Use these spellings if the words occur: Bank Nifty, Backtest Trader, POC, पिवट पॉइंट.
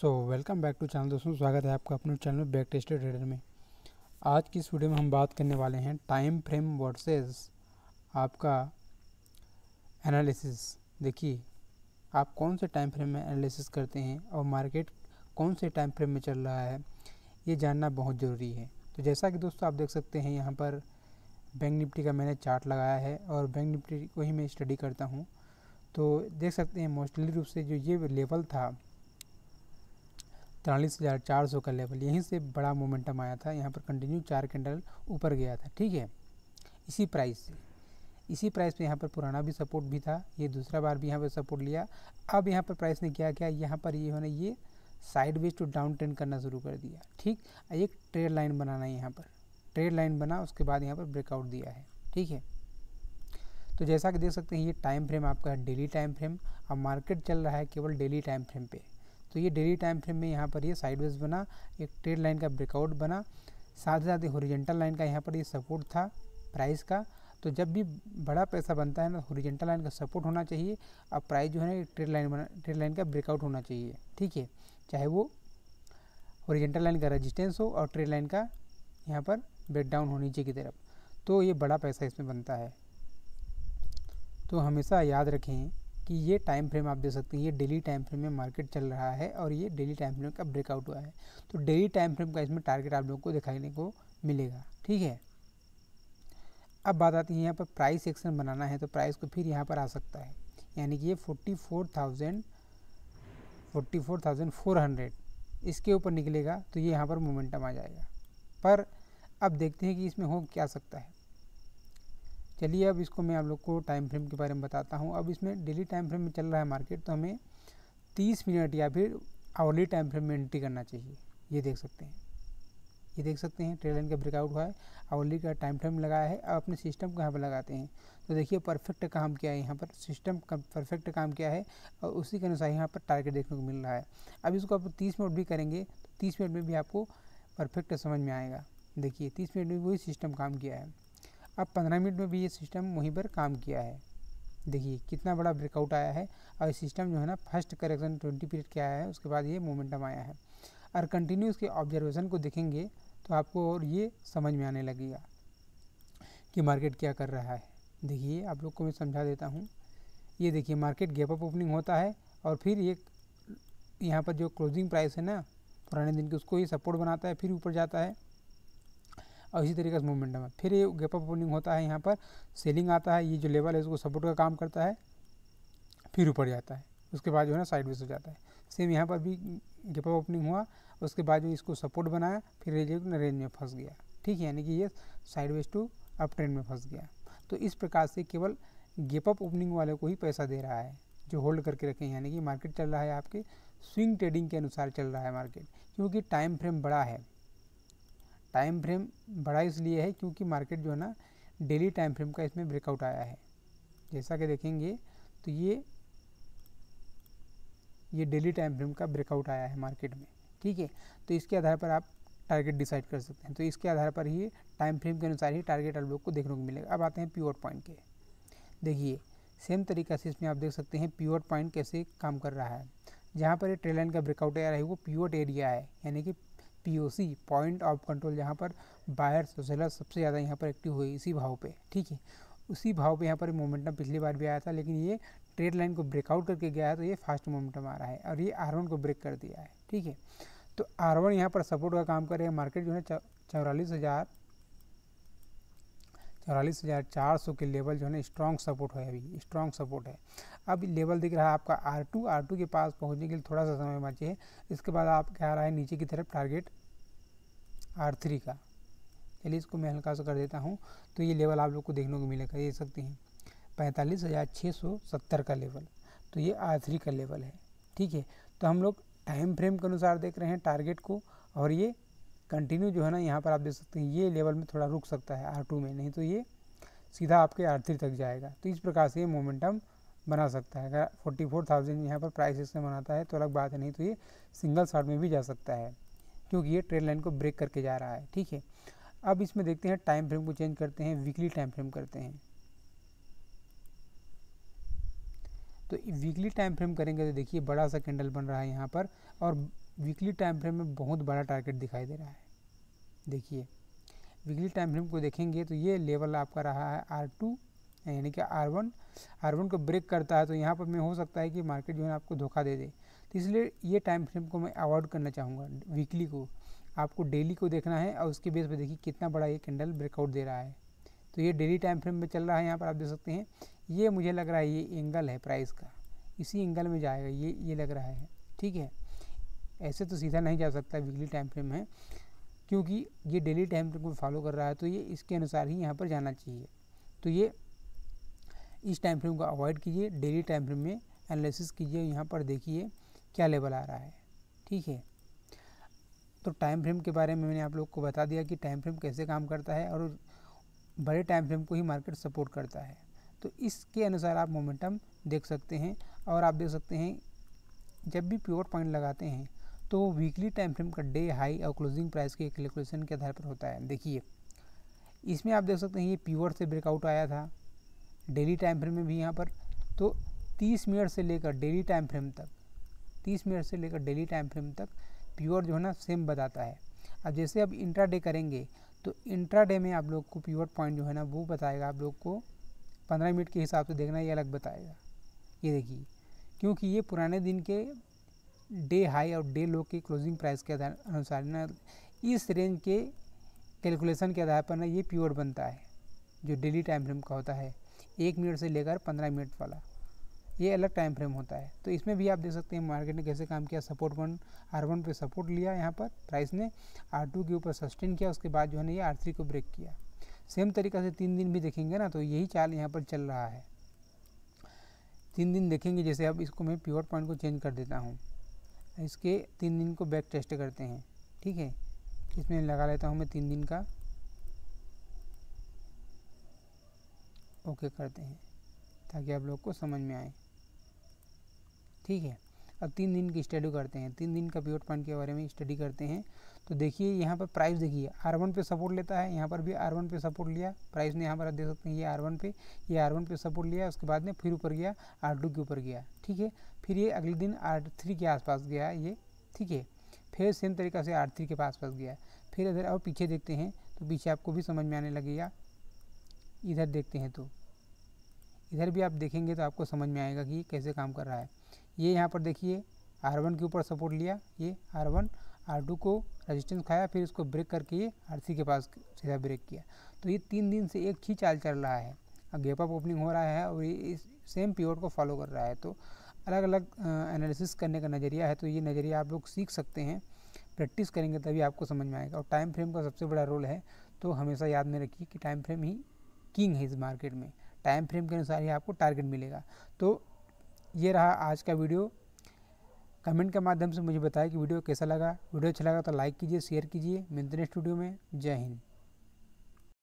So welcome back to channel दोस्तों, स्वागत है आपका अपने चैनल बैक टेस्ट ट्रेडर में। आज की इस वीडियो में हम बात करने वाले हैं टाइम फ्रेम वर्सेस आपका एनालिसिस। देखिए आप कौन से टाइम फ्रेम में एनालिसिस करते हैं और मार्केट कौन से टाइम फ्रेम में चल रहा है, ये जानना बहुत ज़रूरी है। तो जैसा कि दोस्तों आप देख सकते हैं यहाँ पर बैंक निफ्टी का मैंने चार्ट लगाया है और बैंक निफ्टी को ही मैं स्टडी करता हूँ। तो देख सकते हैं मोस्टली रूप से जो ये लेवल था 43,400 का लेवल, यहीं से बड़ा मोमेंटम आया था। यहाँ पर कंटिन्यू चार कैंडल ऊपर गया था, ठीक है। इसी प्राइस पे यहाँ पर पुराना भी सपोर्ट भी था, ये दूसरा बार भी यहाँ पर सपोर्ट लिया। अब यहाँ पर प्राइस ने क्या किया, यहाँ पर ये साइडवेज टू डाउन ट्रेंड करना शुरू कर दिया, ठीक। एक ट्रेड लाइन बनाना है, यहाँ पर ट्रेड लाइन बना, उसके बाद यहाँ पर ब्रेकआउट दिया है, ठीक है। तो जैसा कि देख सकते हैं ये टाइम फ्रेम आपका है डेली टाइम फ्रेम। अब मार्केट चल रहा है केवल डेली टाइम फ्रेम पे। तो ये डेली टाइम फ्रेम में यहाँ पर ये साइडवेज बना, एक ट्रेड लाइन का ब्रेकआउट बना, साथ ही साथ हॉरिजॉन्टल लाइन का यहाँ पर ये सपोर्ट था प्राइस का। तो जब भी बड़ा पैसा बनता है ना, हॉरिजॉन्टल लाइन का सपोर्ट होना चाहिए और प्राइस जो है ट्रेड लाइन का ब्रेकआउट होना चाहिए, ठीक है। चाहे वो हॉरिजॉन्टल लाइन का रेजिस्टेंस हो और ट्रेड लाइन का यहाँ पर ब्रेकडाउन हो नीचे की तरफ, तो ये बड़ा पैसा इसमें बनता है। तो हमेशा याद रखें कि ये टाइम फ्रेम आप देख सकते हैं, ये डेली टाइम फ्रेम में मार्केट चल रहा है और ये डेली टाइम फ्रेम का ब्रेकआउट हुआ है। तो डेली टाइम फ्रेम का इसमें टारगेट आप लोगों को दिखाने को मिलेगा, ठीक है। अब बात आती है यहाँ पर प्राइस एक्शन बनाना है, तो प्राइस को फिर यहाँ पर आ सकता है, यानी कि ये 44,400 इसके ऊपर निकलेगा तो ये यहाँ पर मोमेंटम आ जाएगा। पर अब देखते हैं कि इसमें हो क्या सकता है। चलिए अब इसको मैं आप लोग को टाइम फ्रेम के बारे में बताता हूँ। अब इसमें डेली टाइम फ्रेम में चल रहा है मार्केट, तो हमें 30 मिनट या फिर आवर्ली टाइम फ्रेम में एंट्री करना चाहिए। ये देख सकते हैं ट्रेड लाइन का ब्रेकआउट हुआ है, आवर्ली का टाइम फ्रेम लगाया है। अब अपने सिस्टम कहाँ पर लगाते हैं, तो देखिए परफेक्ट काम किया है यहाँ पर, सिस्टम का परफेक्ट काम किया है और उसी के अनुसार यहाँ पर टारगेट देखने को मिल रहा है। अब इसको आप 30 मिनट भी करेंगे तो 30 मिनट में भी आपको परफेक्ट समझ में आएगा। देखिए 30 मिनट में वही सिस्टम काम किया है। अब 15 मिनट में भी ये सिस्टम वहीं पर काम किया है। देखिए कितना बड़ा ब्रेकआउट आया है और सिस्टम जो है ना, फर्स्ट करेक्शन 20 पीरियड क्या है, उसके बाद ये मोमेंटम आया है। और कंटिन्यू इसके ऑब्जर्वेशन को देखेंगे तो आपको और ये समझ में आने लगेगा कि मार्केट क्या कर रहा है। देखिए आप लोग को मैं समझा देता हूँ। ये देखिए मार्केट गैप अप ओपनिंग होता है और फिर ये यहाँ पर जो क्लोजिंग प्राइस है ना पुराने दिन की, उसको ही सपोर्ट बनाता है, फिर ऊपर जाता है और इसी तरीके से मोमेंटम है। फिर ये गैप अप ओपनिंग होता है, यहाँ पर सेलिंग आता है, ये जो लेवल है उसको सपोर्ट का काम करता है, फिर ऊपर जाता है, उसके बाद जो है ना साइडवेज हो जाता है। सेम यहाँ पर भी गैप अप ओपनिंग हुआ, उसके बाद जो इसको सपोर्ट बनाया, फिर ये जो रेंज में फंस गया, ठीक है, यानी कि ये साइडवेज टू अप ट्रेंड में फंस गया। तो इस प्रकार से केवल गैप अप ओपनिंग वाले को ही पैसा दे रहा है जो होल्ड करके रखें, यानी कि मार्केट चल रहा है आपके स्विंग ट्रेडिंग के अनुसार चल रहा है मार्केट, क्योंकि टाइम फ्रेम बड़ा है। टाइम फ्रेम बड़ा इसलिए है क्योंकि मार्केट जो है ना डेली टाइम फ्रेम का इसमें ब्रेकआउट आया है। जैसा कि देखेंगे तो ये डेली टाइम फ्रेम का ब्रेकआउट आया है मार्केट में, ठीक है। तो इसके आधार पर आप टारगेट डिसाइड कर सकते हैं। तो इसके आधार पर ही टाइम फ्रेम के अनुसार ही टारगेट आप लोग को देखने को मिलेगा। अब आते हैं पिवट पॉइंट के। देखिए सेम तरीक़ा से इसमें आप देख सकते हैं पिवट पॉइंट कैसे काम कर रहा है। जहाँ पर ये ट्रेड लाइन का ब्रेकआउट एरिया है वो पिवट एरिया है, यानी कि POC पॉइंट ऑफ कंट्रोल, जहाँ पर बायर्स और सेलर्स सबसे ज़्यादा यहाँ पर एक्टिव हुए इसी भाव पे, ठीक है। उसी भाव पे यहाँ पर मोमेंटम पिछली बार भी आया था, लेकिन ये ट्रेड लाइन को ब्रेकआउट करके गया है तो ये फास्ट मोमेंटम आ रहा है और ये R1 को ब्रेक कर दिया है, ठीक है। तो R1 यहाँ पर सपोर्ट का काम करेगा। मार्केट जो है 44,400 के लेवल जो है ना स्ट्रॉन्ग सपोर्ट है, अभी स्ट्रॉन्ग सपोर्ट है। अब लेवल दिख रहा है आपका R2 के पास पहुंचने के लिए थोड़ा सा समय बाकी है। इसके बाद आप क्या आ रहा है नीचे की तरफ टारगेट R3 का। चलिए इसको मैं हल्का सा कर देता हूं। तो ये लेवल आप लोग को देखने को मिलेगा, ये सकते हैं 45,670 का लेवल, तो ये R3 का लेवल है, ठीक है। तो हम लोग टाइम फ्रेम के अनुसार देख रहे हैं टारगेट को, और ये कंटिन्यू जो है ना यहाँ पर आप देख सकते हैं ये लेवल में थोड़ा रुक सकता है R2 में, नहीं तो ये सीधा आपके R3 तक जाएगा। तो इस प्रकार से ये मोमेंटम बना सकता है। अगर 44,000 यहाँ पर प्राइस इसमें बनाता है तो अलग बात है, नहीं तो ये सिंगल शॉट में भी जा सकता है क्योंकि ये ट्रेड लाइन को ब्रेक करके जा रहा है, ठीक है। अब इसमें देखते हैं टाइम फ्रेम को चेंज करते हैं, वीकली टाइम फ्रेम करते हैं। तो वीकली टाइम फ्रेम करेंगे तो देखिए बड़ा सा कैंडल बन रहा है यहाँ पर और वीकली टाइम फ्रेम में बहुत बड़ा टारगेट दिखाई दे रहा है। देखिए वीकली टाइम फ्रेम को देखेंगे तो ये लेवल आपका रहा है R2 यानी कि R1। R1 को ब्रेक करता है तो यहाँ पर मैं हो सकता है कि मार्केट जो है आपको धोखा दे दे, तो इसलिए ये टाइम फ्रेम को मैं अवॉइड करना चाहूँगा। वीकली को आपको डेली को देखना है और उसके बेस पर देखिए कितना बड़ा ये कैंडल ब्रेकआउट दे रहा है। तो ये डेली टाइम फ्रेम में चल रहा है, यहाँ पर आप देख सकते हैं। ये मुझे लग रहा है ये एंगल है प्राइस का, इसी एंगल में जाएगा ये लग रहा है, ठीक है। ऐसे तो सीधा नहीं जा सकता वीकली टाइम फ्रेम में, क्योंकि ये डेली टाइम फ्रेम को फॉलो कर रहा है, तो ये इसके अनुसार ही यहाँ पर जाना चाहिए। तो ये इस टाइम फ्रेम को अवॉइड कीजिए, डेली टाइम फ्रेम में एनालिसिस कीजिए। यहाँ पर देखिए क्या लेवल आ रहा है, ठीक है। तो टाइम फ्रेम के बारे में मैंने आप लोग को बता दिया कि टाइम फ्रेम कैसे काम करता है और बड़े टाइम फ्रेम को ही मार्केट सपोर्ट करता है। तो इसके अनुसार आप मोमेंटम देख सकते हैं। और आप देख सकते हैं जब भी पिवट पॉइंट लगाते हैं तो वीकली टाइम फ्रेम का डे हाई और क्लोजिंग प्राइस के कैलकुलेशन के आधार पर होता है। देखिए इसमें आप देख सकते हैं ये पिवट से ब्रेकआउट आया था, डेली टाइम फ्रेम में भी यहाँ पर तो 30 मिनट से लेकर डेली टाइम फ्रेम तक, 30 मिनट से लेकर डेली टाइम फ्रेम तक पिवट जो है ना सेम बताता है। अब जैसे अब इंट्राडे करेंगे तो इंट्राडे में आप लोग को पिवट पॉइंट जो है ना वो बताएगा आप लोग को 15 मिनट के हिसाब से देखना, ये अलग बताएगा। ये देखिए क्योंकि ये पुराने दिन के डे हाई और डे लो के क्लोजिंग प्राइस के अनुसार ना इस रेंज के कैलकुलेशन के आधार पर ना ये पिवट बनता है जो डेली टाइम फ्रेम का होता है, 1 मिनट से लेकर 15 मिनट वाला, ये अलग टाइम फ्रेम होता है। तो इसमें भी आप देख सकते हैं मार्केट ने कैसे काम किया। सपोर्ट वन R1 पे सपोर्ट लिया, यहाँ पर प्राइस ने R2 के ऊपर सस्टेन किया, उसके बाद जो है ना ये R3 को ब्रेक किया। सेम तरीक़ा से 3 दिन भी देखेंगे ना तो यही चाल यहाँ पर चल रहा है। 3 दिन देखेंगे, जैसे अब इसको मैं पिवट पॉइंट को चेंज कर देता हूँ, इसके 3 दिन को बैक टेस्ट करते हैं, ठीक है। इसमें लगा लेता हूँ मैं 3 दिन का, ओके करते हैं ताकि आप लोग को समझ में आए, ठीक है। अब 3 दिन की स्टडी करते हैं, 3 दिन का पिवट पॉइंट के बारे में स्टडी करते हैं। तो देखिए यहाँ पर प्राइस देखिए R1 पे सपोर्ट लेता है, यहाँ पर भी R1 पे सपोर्ट लिया प्राइस ने, यहाँ पर आप देख सकते हैं ये R1 पे, ये R1 पे सपोर्ट लिया, उसके बाद में फिर ऊपर गया R2 के ऊपर गया, ठीक है। फिर ये अगले दिन R3 के आसपास गया ये, ठीक है। फिर सेम तरीक़ा से R3 के आसपास गया। फिर इधर अब पीछे देखते हैं तो पीछे आपको भी समझ में आने लगेगा। इधर देखते हैं तो इधर भी आप देखेंगे तो आपको समझ में आएगा कि कैसे काम कर रहा है। ये यहाँ पर देखिए R1 के ऊपर सपोर्ट लिया, ये R1 R2 को रेजिस्टेंस खाया, फिर इसको ब्रेक करके ये R3 के पास सीधा ब्रेक किया। तो ये 3 दिन से एक ही चाल चल रहा है, गैप अप ओपनिंग हो रहा है और ये इस सेम पीरियड को फॉलो कर रहा है। तो अलग अलग एनालिसिस करने का नज़रिया है, तो ये नज़रिया आप लोग सीख सकते हैं, प्रैक्टिस करेंगे तभी आपको समझ में आएगा। और टाइम फ्रेम का सबसे बड़ा रोल है, तो हमेशा याद में रखिए कि टाइम फ्रेम ही किंग है इस मार्केट में, टाइम फ्रेम के अनुसार ही आपको टारगेट मिलेगा। तो ये रहा आज का वीडियो। कमेंट के माध्यम से मुझे बताएं कि वीडियो कैसा लगा। वीडियो अच्छा लगा तो लाइक कीजिए, शेयर कीजिए। मिलते हैं नेक्स्ट वीडियो में। जय हिंद।